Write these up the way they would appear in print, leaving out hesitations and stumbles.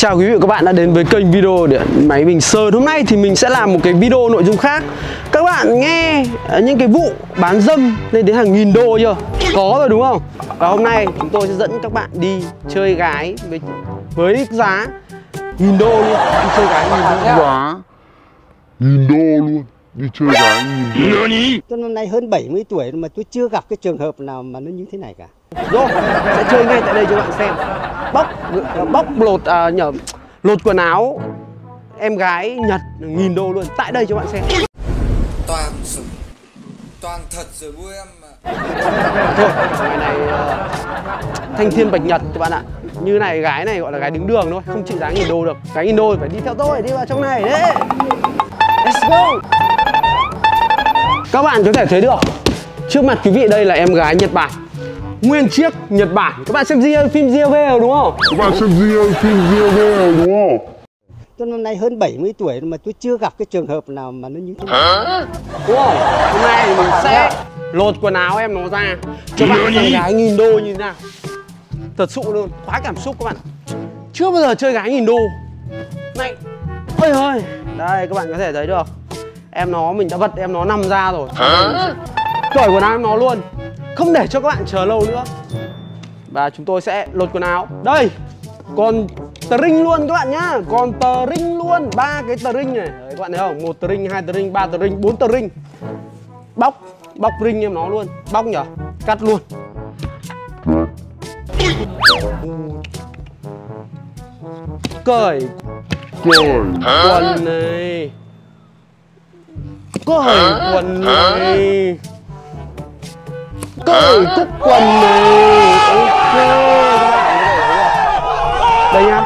Chào quý vị và các bạn đã đến với kênh video Điện Máy Bình Sơn. Hôm nay thì mình sẽ làm một cái video nội dung khác. Các bạn nghe những cái vụ bán dâm lên đến hàng nghìn đô chưa? Có rồi đúng không? Và hôm nay chúng tôi sẽ dẫn các bạn đi chơi gái với giá nghìn đô luôn. Đi chơi gái nghìn đô luôn. Đi chơi gái nghìn đô. Tôi năm nay hơn 70 tuổi mà tôi chưa gặp cái trường hợp nào mà nó như thế này cả. Rồi, sẽ chơi ngay tại đây cho các bạn xem. Lột quần áo em gái Nhật nghìn đô luôn, tại đây cho bạn xem. Toàn thật rồi bố em mà. Thôi, ngày này thanh thiên bạch nhật các bạn ạ. Như này, gái này gọi là gái đứng đường thôi, không chịu giá nghìn đô được. Gái nghìn đô phải đi theo tôi, đi vào trong này đấy. Let's go. Các bạn có thể thấy được, trước mặt quý vị đây là em gái Nhật Bản. Nguyên chiếc Nhật Bản. Các bạn xem phim GV đúng không? Tôi năm nay hơn 70 tuổi mà tôi chưa gặp cái trường hợp nào mà nó như thế này. Đúng không? Hôm nay mình sẽ lột quần áo em nó ra cho bạn xem gái nghìn đô như thế nào. Thật sự luôn, quá cảm xúc các bạn. Chưa bao giờ chơi gái nghìn đô. Này, ôi ơi. Đây các bạn có thể thấy được, em nó mình đã vật em nó nằm ra rồi. Cởi quần áo em nó luôn, không để cho các bạn chờ lâu nữa. Và chúng tôi sẽ lột quần áo. Đây, còn tờ ring luôn các bạn nhá. Còn tờ ring luôn, 3 cái tờ ring này. Đấy, các bạn thấy không? 1 tờ ring, 2 tờ ring, 3 tờ ring, 4 tờ ring. Bóc ring em nó luôn. Bóc nhở? Cắt luôn. Cởi quần này. Cởi quần này. Cởi cúc quần này. Ok. Đây nhá,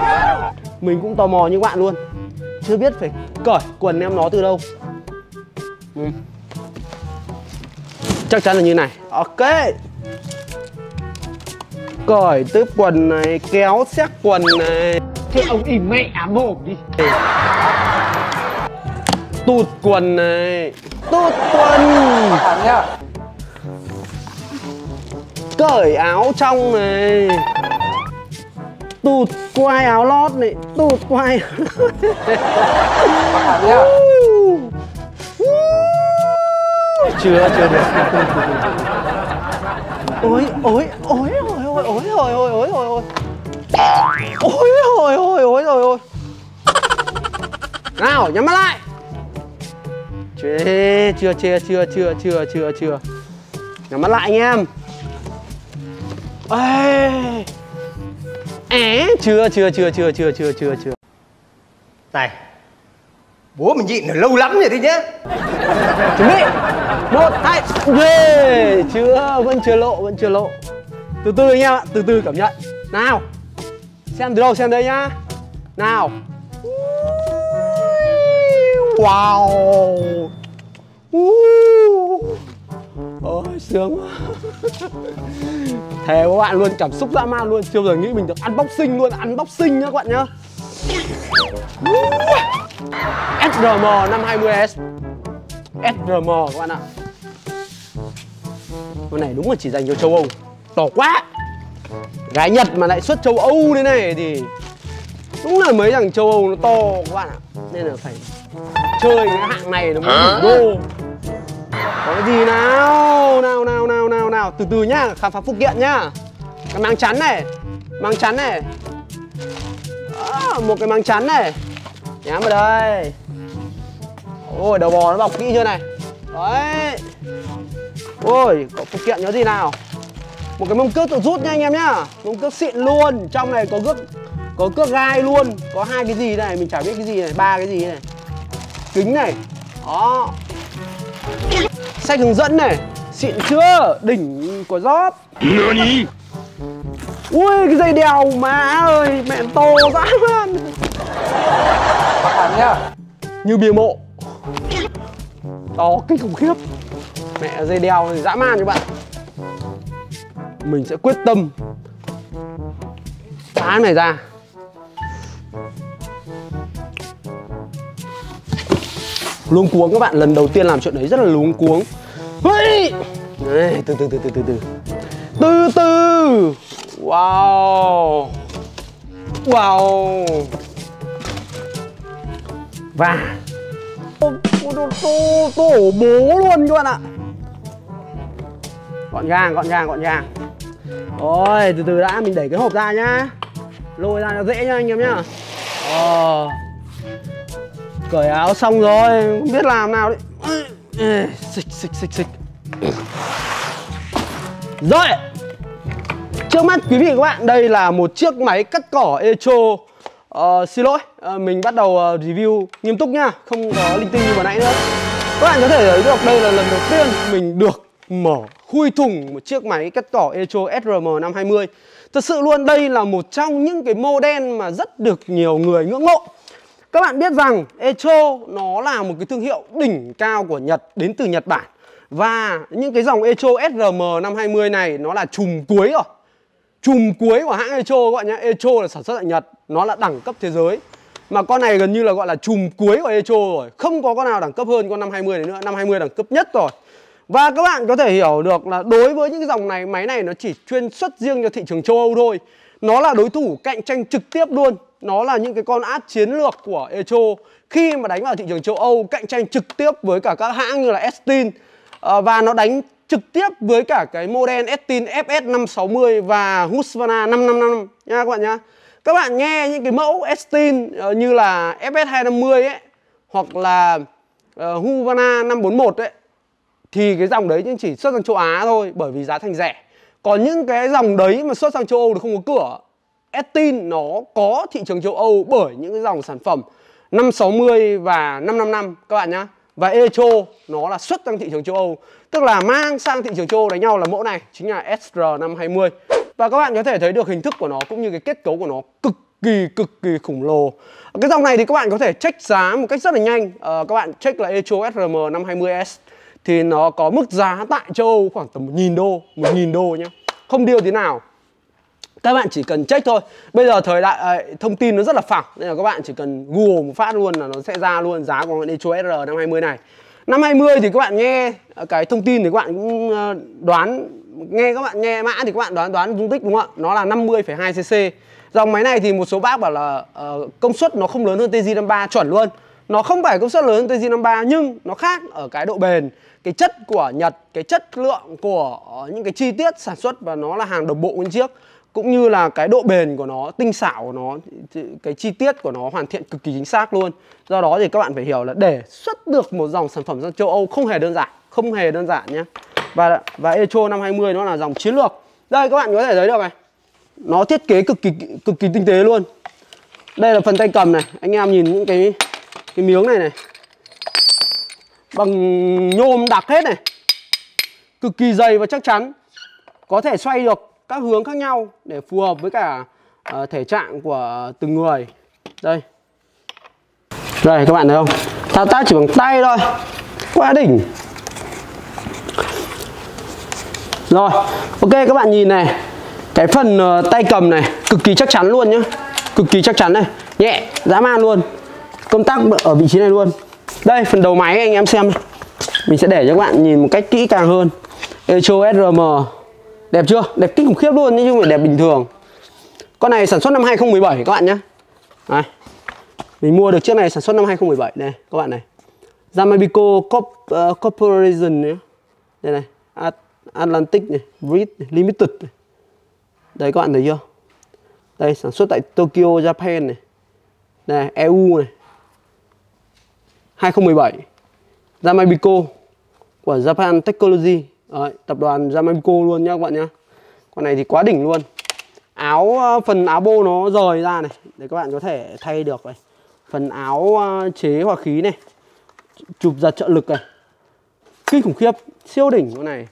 mình cũng tò mò như các bạn luôn, chưa biết phải cởi quần em nó từ đâu. Chắc chắn là như này. Ok. Cởi tiếp quần này. Kéo xét quần này. Thế ông im mẹ ám bộ đi. Tụt quần này. Tụt quần. Cởi áo trong này. Tụt quai áo lót này. Tụt quai áo lót này. Chưa được. Ôi. Nào, nhắm mắt lại. Chưa. Nhắm mắt lại anh em. Ê, chưa. Này, bố mình nhịn lâu lắm rồi đấy nhá. Chuẩn bị 1, 2, yeah. Chưa, vẫn chưa lộ. Từ từ anh em ạ, từ từ cảm nhận. Nào, xem từ đâu xem đây nhá. Nào. Wow. Ôi, sướng quá. Thề các bạn luôn, cảm xúc dã man luôn. Chưa bao giờ nghĩ mình được unboxing luôn, unboxing nhá các bạn nhá. SRM 520S. SRM các bạn ạ. Con này đúng là chỉ dành cho châu Âu. Tỏ quá. Gái Nhật mà lại xuất châu Âu thế này thì đúng là mấy thằng châu Âu nó to các bạn ạ. Nên là phải chơi cái hạng này nó mới đủ đô. Có cái gì nào? Nào. Từ từ nhá, khám phá phụ kiện nhá. Cái máng chắn này. Đó, một cái máng chắn này. Nhám vào đây. Ôi, đầu bò nó bọc kỹ chưa này. Đấy. Ôi, có phụ kiện nhớ gì nào. Một cái mông cước tự rút nha anh em nhá. Mông cước xịn luôn. Trong này có cước gai luôn. Có 2 cái gì này, mình chả biết cái gì này. 3 cái gì này. Kính này. Đó. Sách hướng dẫn này. Xịn chưa? Đỉnh của gióp. Ui cái dây đèo má ơi. Mẹ to dã man. Như bia mộ. To kinh khủng khiếp. Mẹ dây đèo thì dã man các bạn. Mình sẽ quyết tâm phá này ra. Luống cuống các bạn, lần đầu tiên làm chuyện đấy rất là luống cuống. Đấy, từ từ. Wow. Wow. Và tổ bố luôn các bạn ạ. Gọn gàng. Rồi, từ đã, mình đẩy cái hộp ra nhá. Lôi ra nó dễ nhá anh em nhá. Cởi áo xong rồi, không biết làm nào đấy. Xịch. Rồi. Trước mắt quý vị các bạn, đây là một chiếc máy cắt cỏ Echo. Mình bắt đầu review nghiêm túc nha, không có linh tinh như vừa nãy nữa. Các bạn có thể thấy được đây là lần đầu tiên mình được mở khui thùng một chiếc máy cắt cỏ Echo SRM520. Thật sự luôn, đây là một trong những cái model mà rất được nhiều người ngưỡng mộ. Các bạn biết rằng Echo nó là một cái thương hiệu đỉnh cao của Nhật, đến từ Nhật Bản. Và những cái dòng Echo SRM520 này nó là chùm cuối rồi. Chùm cuối của hãng Echo các bạn nhé. Echo là sản xuất tại Nhật, nó là đẳng cấp thế giới. Mà con này gần như là gọi là chùm cuối của Echo rồi. Không có con nào đẳng cấp hơn con 520 này nữa. 520 đẳng cấp nhất rồi. Và các bạn có thể hiểu được là đối với những cái dòng này, máy này nó chỉ chuyên xuất riêng cho thị trường châu Âu thôi. Nó là đối thủ cạnh tranh trực tiếp luôn. Nó là những cái con át chiến lược của Echo. Khi mà đánh vào thị trường châu Âu, cạnh tranh trực tiếp với cả các hãng như là Estin. Và nó đánh trực tiếp với cả cái model Estin FS 560 và Husqvarna 555 nha các bạn nhá. Các bạn nghe những cái mẫu Estin như là FS 250 ấy, hoặc là Husqvarna 541 ấy, thì cái dòng đấy nhưng chỉ xuất sang châu Á thôi, bởi vì giá thành rẻ. Còn những cái dòng đấy mà xuất sang châu Âu thì không có cửa. Estin nó có thị trường châu Âu bởi những cái dòng sản phẩm 560 và 555 các bạn nhá. Và Echo nó là xuất sang thị trường châu Âu, tức là mang sang thị trường châu Âu đánh nhau là mẫu này, chính là SR520. Và các bạn có thể thấy được hình thức của nó cũng như cái kết cấu của nó cực kỳ khủng lồ. Cái dòng này thì các bạn có thể check giá một cách rất là nhanh. Các bạn check là Echo SRM520S thì nó có mức giá tại châu Âu khoảng tầm 1.000 đô nhá. Không điều thế nào. Các bạn chỉ cần check thôi. Bây giờ thời đại thông tin nó rất là phẳng, nên là các bạn chỉ cần Google một phát luôn là nó sẽ ra luôn giá của con Echo SR520 này. 520 thì các bạn nghe cái thông tin thì các bạn cũng đoán, nghe các bạn nghe mã thì các bạn đoán dung tích đúng không ạ? Nó là 50,2cc. Dòng máy này thì một số bác bảo là công suất nó không lớn hơn TJ53, chuẩn luôn. Nó không phải công suất lớn hơn TJ53, nhưng nó khác ở cái độ bền, cái chất của Nhật, cái chất lượng của những cái chi tiết sản xuất, và nó là hàng đồng bộ nguyên chiếc, cũng như là cái độ bền của nó, tinh xảo của nó, cái chi tiết của nó hoàn thiện cực kỳ chính xác luôn. Do đó thì các bạn phải hiểu là để xuất được một dòng sản phẩm sang châu Âu không hề đơn giản, nhé. Và Echo 520 nó là dòng chiến lược. Đây các bạn có thể thấy được này, nó thiết kế cực kỳ tinh tế luôn. Đây là phần tay cầm này, anh em nhìn những cái miếng này bằng nhôm đặc hết này, cực kỳ dày và chắc chắn, có thể xoay được các hướng khác nhau để phù hợp với cả thể trạng của từng người. Đây các bạn thấy không, thao tác chỉ bằng tay thôi, quá đỉnh rồi. Ok, các bạn nhìn này, cái phần tay cầm này cực kỳ chắc chắn luôn nhá, cực kỳ chắc chắn này, nhẹ dã man luôn, công tắc ở vị trí này luôn. Đây phần đầu máy anh em xem, mình sẽ để cho các bạn nhìn một cách kỹ càng hơn. Echo SRM đẹp chưa? Đẹp kinh khủng khiếp luôn, nhưng mà đẹp bình thường. Con này sản xuất năm 2017 các bạn nhé. Đây. Mình mua được chiếc này sản xuất năm 2017 này các bạn này. Yamabico Corporation này. Đây này, Atlantic này, Breed này, Limited này. Đấy các bạn thấy chưa? Đây sản xuất tại Tokyo, Japan này. Này, EU này. 2017. Yamabico của Japan Technology. Đấy, tập đoàn Yamabico luôn nhá các bạn nhá. Con này thì quá đỉnh luôn. Phần áo bô nó rời ra này để các bạn có thể thay được này. Phần áo chế hòa khí này, chụp giật trợ lực này, kinh khủng khiếp, siêu đỉnh con này.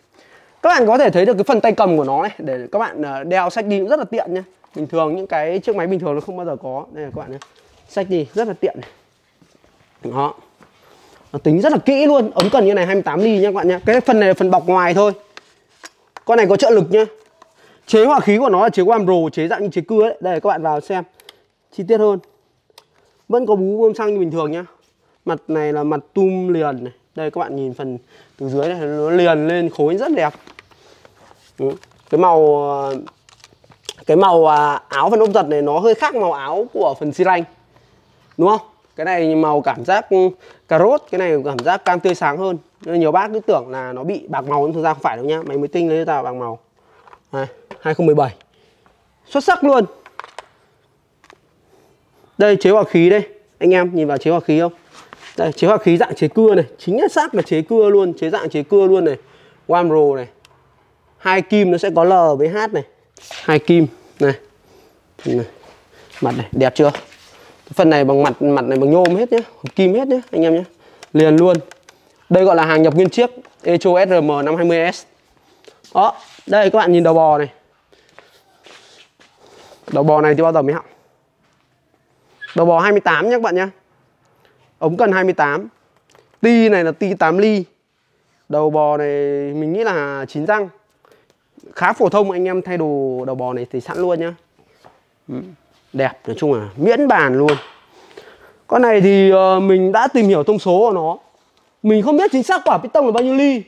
Các bạn có thể thấy được cái phần tay cầm của nó này, để các bạn đeo sách đi cũng rất là tiện nhá. Bình thường những cái chiếc máy bình thường nó không bao giờ có. Đây là các bạn nhá, sách đi rất là tiện này. Đó, nó tính rất là kỹ luôn, ống cần như này 28 ly nha các bạn nhé. Cái phần này là phần bọc ngoài thôi. Con này có trợ lực nhá. Chế hỏa khí của nó là chế quam rồ, chế dạng như chế cưa đấy. Đây các bạn vào xem chi tiết hơn. Vẫn có bú bơm xăng như bình thường nhá. Mặt này là mặt tum liền này. Đây các bạn nhìn phần từ dưới này, nó liền lên khối rất đẹp. Cái màu Cái màu áo phần ốp giật này nó hơi khác màu áo của phần xi lanh, đúng không? Cái này màu cảm giác cà rốt, cái này cảm giác cam tươi sáng hơn. Nên nhiều bác cứ tưởng là nó bị bạc màu, nhưng thực ra không phải đâu nhá. Máy mới tinh lấy ra bạc màu. Đây, 2017. Xuất sắc luôn. Đây, chế hòa khí đây. Anh em nhìn vào chế hòa khí không? Đây, chế hòa khí dạng chế cưa này, chính xác là chế cưa luôn, chế dạng chế cưa luôn này. Wamro này. Hai kim nó sẽ có L với H này. Hai kim này. Này. Mặt này đẹp chưa? Phần này bằng mặt này bằng nhôm hết nhé, kim hết nhé anh em nhé, liền luôn. Đây gọi là hàng nhập nguyên chiếc ECHO SRM520S. Đó, đây các bạn nhìn đầu bò này. Đầu bò này thì bao giờ mới hỏng? Đầu bò 28 nhé các bạn nhé. Ống cần 28. Ti này là ti 8 ly. Đầu bò này mình nghĩ là 9 răng. Khá phổ thông, anh em thay đồ đầu bò này thì sẵn luôn nhá. Đẹp, nói chung là miễn bàn luôn. Con này thì mình đã tìm hiểu thông số của nó. Mình không biết chính xác quả piston là bao nhiêu ly,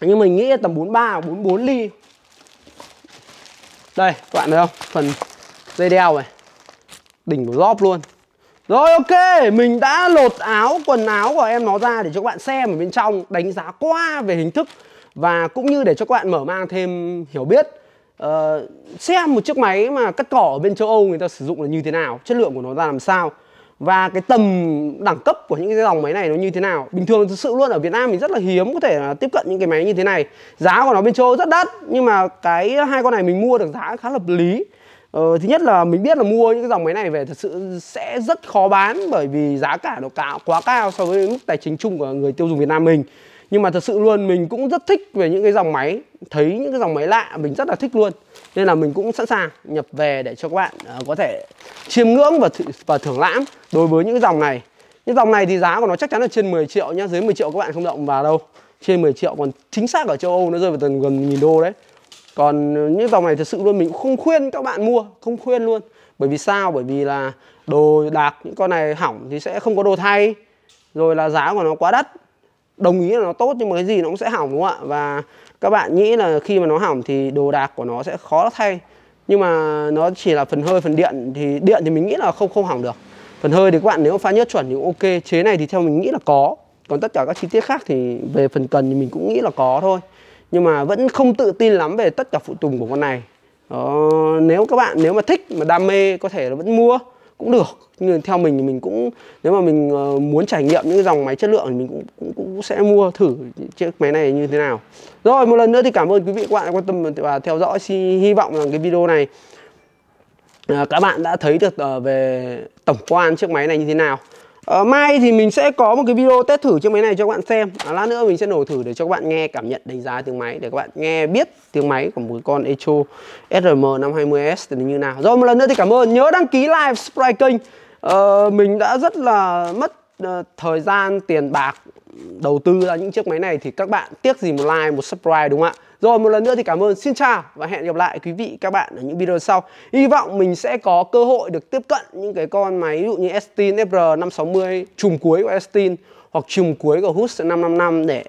nhưng mình nghĩ tầm 43, 44 ly. Đây, các bạn thấy không? Phần dây đeo này. Đỉnh của lóp luôn. Rồi, ok, mình đã lột áo, quần áo của em nó ra để cho các bạn xem ở bên trong, đánh giá qua về hình thức và cũng như để cho các bạn mở mang thêm hiểu biết. Xem một chiếc máy mà cắt cỏ ở bên châu Âu người ta sử dụng là như thế nào, chất lượng của nó ra làm sao, và cái tầm đẳng cấp của những cái dòng máy này nó như thế nào. Bình thường thực sự luôn, ở Việt Nam mình rất là hiếm có thể tiếp cận những cái máy như thế này. Giá của nó bên châu Âu rất đắt, nhưng mà cái hai con này mình mua được giá khá là hợp lý. Thứ nhất là mình biết là mua những cái dòng máy này về thật sự sẽ rất khó bán, bởi vì giá cả nó quá cao so với mức tài chính chung của người tiêu dùng Việt Nam mình. Nhưng mà thật sự luôn, mình cũng rất thích về những cái dòng máy, thấy những cái dòng máy lạ mình rất là thích luôn. Nên là mình cũng sẵn sàng nhập về để cho các bạn có thể chiêm ngưỡng và thưởng lãm đối với những cái dòng này. Những dòng này thì giá của nó chắc chắn là trên 10 triệu nhá, dưới 10 triệu các bạn không động vào đâu. Trên 10 triệu, còn chính xác ở châu Âu nó rơi vào tầm gần 1.000 đô đấy. Còn những dòng này thật sự luôn mình cũng không khuyên các bạn mua, không khuyên luôn. Bởi vì sao? Bởi vì là đồ đạc những con này hỏng thì sẽ không có đồ thay. Rồi là giá của nó quá đắt. Đồng ý là nó tốt nhưng mà cái gì nó cũng sẽ hỏng, đúng không ạ? Và các bạn nghĩ là khi mà nó hỏng thì đồ đạc của nó sẽ khó thay. Nhưng mà nó chỉ là phần hơi, phần điện. Thì điện thì mình nghĩ là không hỏng được. Phần hơi thì các bạn nếu pha nhớt chuẩn thì cũng ok. Chế này thì theo mình nghĩ là có. Còn tất cả các chi tiết khác thì về phần cần thì mình cũng nghĩ là có thôi. Nhưng mà vẫn không tự tin lắm về tất cả phụ tùng của con này. Đó, nếu các bạn mà thích, mà đam mê có thể là vẫn mua cũng được, nhưng theo mình thì mình cũng, nếu mà mình muốn trải nghiệm những cái dòng máy chất lượng thì mình cũng sẽ mua thử chiếc máy này như thế nào. Rồi, một lần nữa thì cảm ơn quý vị các bạn đã quan tâm và theo dõi. Hy vọng rằng cái video này các bạn đã thấy được về tổng quan chiếc máy này như thế nào. Mai thì mình sẽ có một cái video test thử chiếc máy này cho các bạn xem. Lát nữa mình sẽ nổ thử để cho các bạn nghe cảm nhận đánh giá tiếng máy, để các bạn nghe biết tiếng máy của một con ECHO SRM520S thì như nào. Rồi, một lần nữa thì cảm ơn. Nhớ đăng ký, like, subscribe kênh. Mình đã rất là mất thời gian, tiền bạc đầu tư ra những chiếc máy này, thì các bạn tiếc gì một like, một subscribe, đúng không ạ? Rồi, một lần nữa thì cảm ơn, xin chào và hẹn gặp lại quý vị các bạn ở những video sau. Hy vọng mình sẽ có cơ hội được tiếp cận những cái con máy, ví dụ như Estin FS 560, chùm cuối của Estin hoặc chùm cuối của Husqvarna 555, để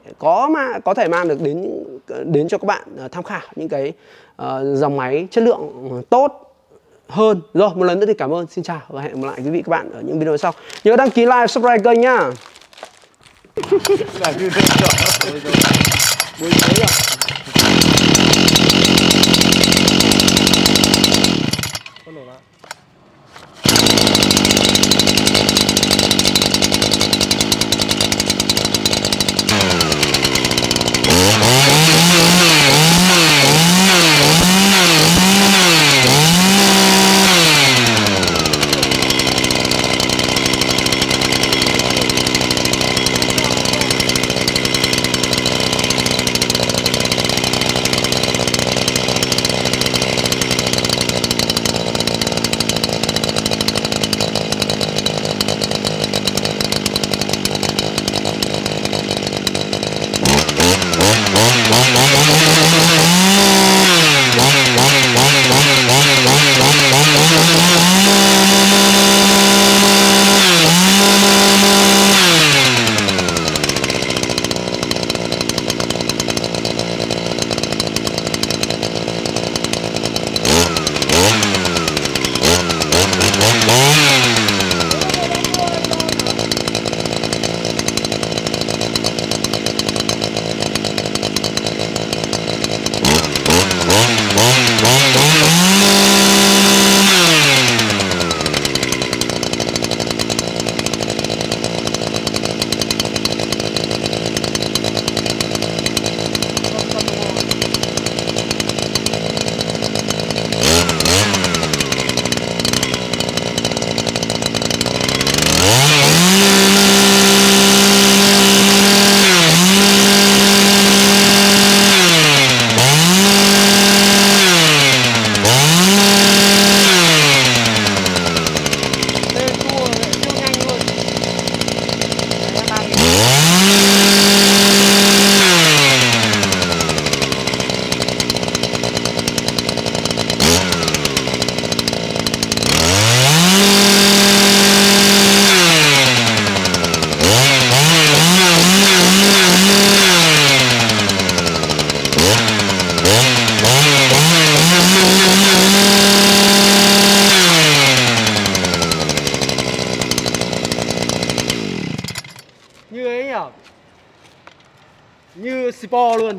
có thể mang được đến cho các bạn tham khảo những cái dòng máy chất lượng tốt hơn. Rồi, một lần nữa thì cảm ơn, xin chào và hẹn gặp lại quý vị các bạn ở những video sau. Nhớ đăng ký, like, subscribe kênh nhá. như sport luôn.